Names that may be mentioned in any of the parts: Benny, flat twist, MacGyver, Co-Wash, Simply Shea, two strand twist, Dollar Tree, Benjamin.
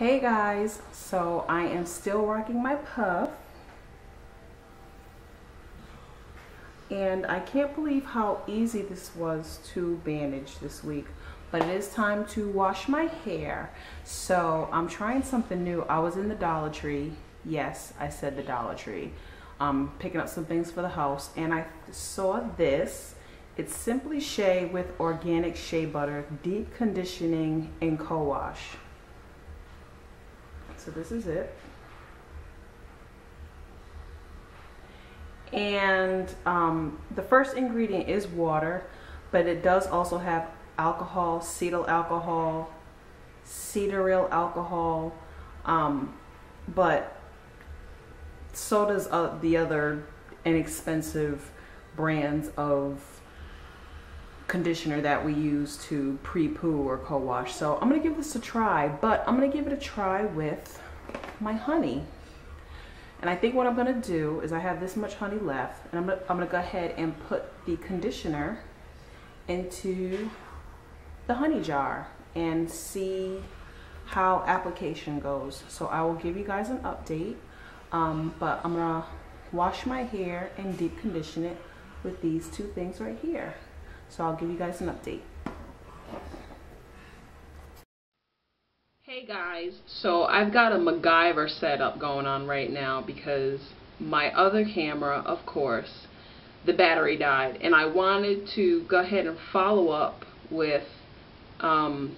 Hey guys, so I am still rocking my puff and I can't believe how easy this was to bandage this week, but it is time to wash my hair. So I'm trying something new. I was in the Dollar Tree. Yes, I said the Dollar Tree. Picking up some things for the house and I saw this. It's Simply Shea with organic shea butter, deep conditioning and co-wash. So this is it. And the first ingredient is water, but it does also have alcohol, cetyl alcohol, cetearyl alcohol, but so does the other inexpensive brands of conditioner that we use to pre-poo or co-wash. So I'm gonna give this a try, but I'm gonna give it a try with my honey. And I think what I'm gonna do is I have this much honey left and I'm gonna go ahead and put the conditioner into the honey jar and see how application goes. So I will give you guys an update, but I'm gonna wash my hair and deep condition it with these two things right here. So I'll give you guys an update. Hey guys, so I've got a MacGyver setup going on right now because my other camera, of course, the battery died, and I wanted to go ahead and follow up with how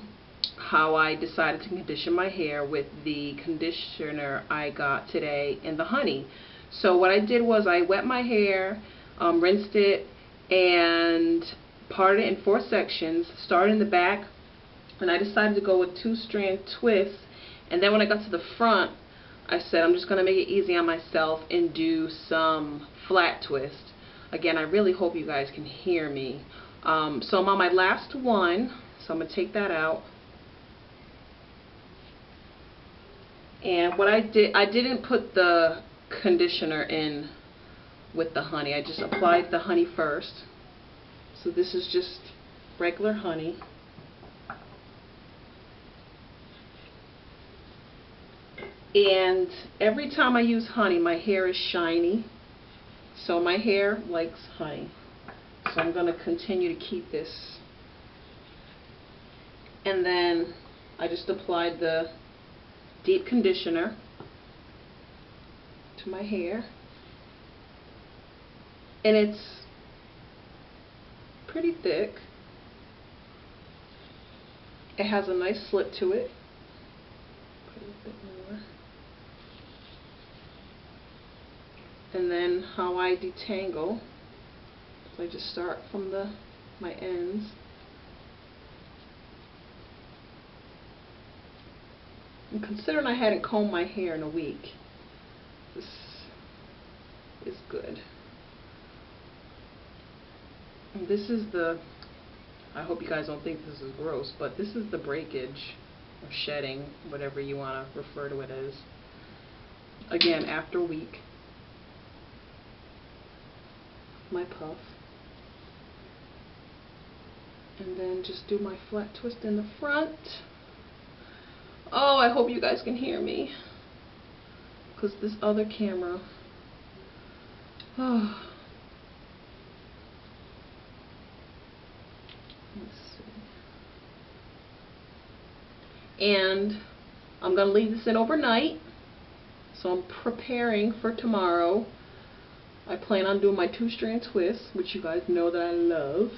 I decided to condition my hair with the conditioner I got today and the honey. So what I did was I wet my hair, rinsed it, and parted it in 4 sections, started in the back, and I decided to go with 2-strand twists. And then when I got to the front, I said I'm just going to make it easy on myself and do some flat twist. Again, I really hope you guys can hear me. So I'm on my last one, so I'm going to take that out. And what I didn't put the conditioner in with the honey. I just applied the honey first. So this is just regular honey. And every time I use honey, my hair is shiny. So my hair likes honey. So I'm going to continue to keep this. And then I just applied the deep conditioner to my hair. And it's pretty thick. It has a nice slip to it. Put a bit more. And then how I detangle, so I just start from my ends. And considering I hadn't combed my hair in a week, this is good. This is the, I hope you guys don't think this is gross, but this is the breakage or shedding, whatever you want to refer to it as. Again, after a week, my puff. And then just do my flat twist in the front. Oh, I hope you guys can hear me, because this other camera, oh. And I'm going to leave this in overnight, so I'm preparing for tomorrow. I plan on doing my 2-strand twist, which you guys know that I love.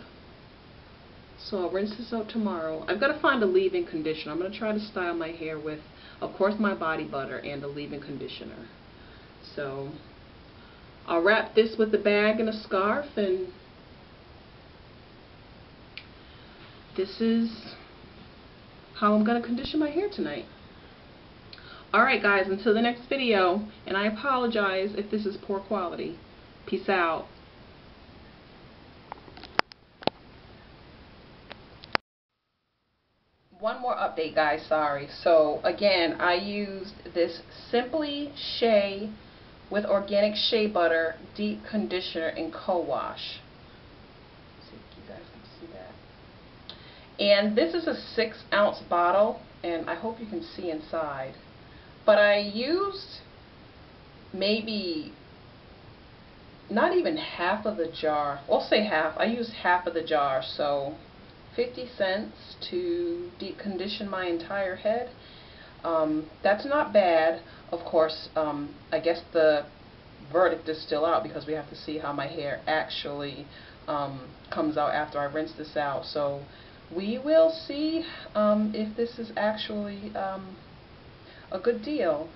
So I'll rinse this out tomorrow. I've got to find a leave-in conditioner. I'm going to try to style my hair with, of course, my body butter and a leave-in conditioner. So I'll wrap this with a bag and a scarf, and this is how I'm going to condition my hair tonight. Alright guys, until the next video, and I apologize if this is poor quality. Peace out. One more update guys, sorry. So again, I used this Simply Shea with organic shea butter, deep conditioner, and co-wash. See if you guys can see that. And this is a 6-ounce bottle, and I hope you can see inside. But I used maybe not even half of the jar. I'll say half. I used half of the jar, so 50 cents to decondition my entire head. That's not bad. Of course, I guess the verdict is still out because we have to see how my hair actually comes out after I rinse this out. So we will see if this is actually a good deal.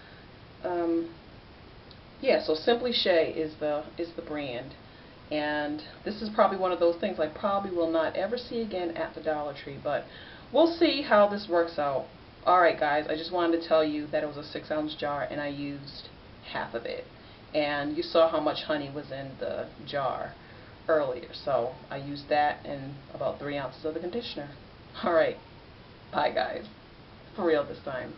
Yeah, so Simply Shea is the brand. And this is probably one of those things I probably will not ever see again at the Dollar Tree, but we'll see how this works out. Alright guys, I just wanted to tell you that it was a 6-ounce jar and I used half of it. And you saw how much honey was in the jar earlier, so I used that and about 3 ounces of the conditioner. Alright, bye guys. For real this time.